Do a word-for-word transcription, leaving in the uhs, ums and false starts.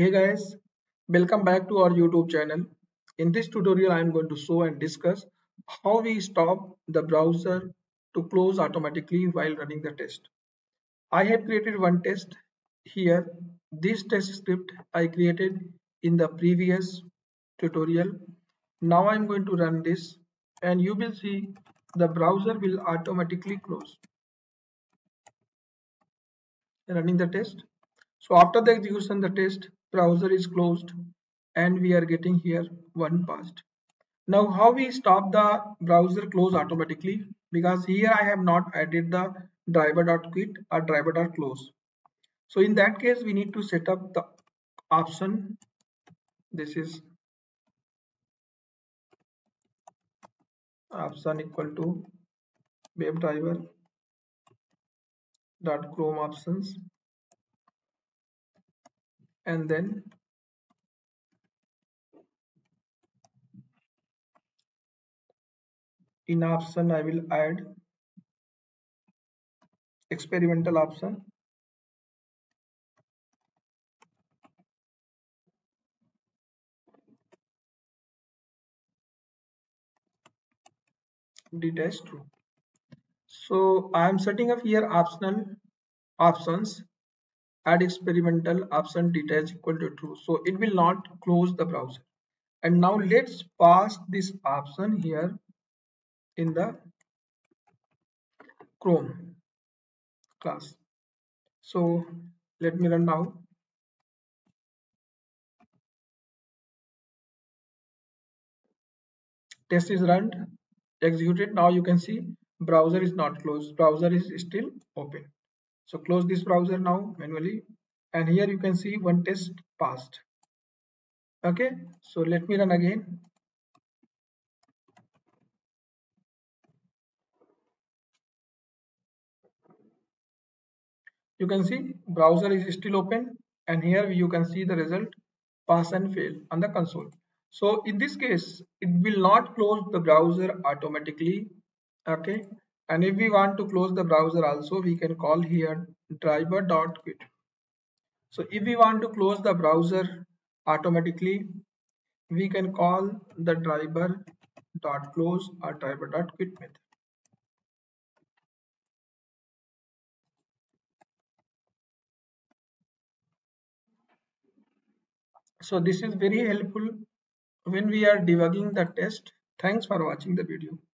Hey guys, welcome back to our YouTube channel. In this tutorial, I am going to show and discuss how we stop the browser to close automatically while running the test. I have created one test here. This test script I created in the previous tutorial. Now I am going to run this and you will see the browser will automatically close. Running the test. So after the execution of the test, browser is closed and we are getting here one passed. Now how we stop the browser close automatically, because here I have not added the driver.quit or driver.close. So in that case we need to set up the option. This is option equal to webdriver.chrome options. And then in option I will add experimental option. Detach true. So I am setting up here optional options. Add experimental option detach equal to true, so it will not close the browser. And now let's pass this option here in the Chrome class. So let me run now. Test is run, executed. Now you can see browser is not closed, browser is still open. So close this browser now manually, and here you can see one test passed. Okay, so let me run again. You can see browser is still open, and here you can see the result pass and fail on the console. So in this case, it will not close the browser automatically. Okay. And if we want to close the browser also, we can call here driver.quit. So if we want to close the browser automatically, we can call the driver.close or driver.quit method. So this is very helpful when we are debugging the test. Thanks for watching the video.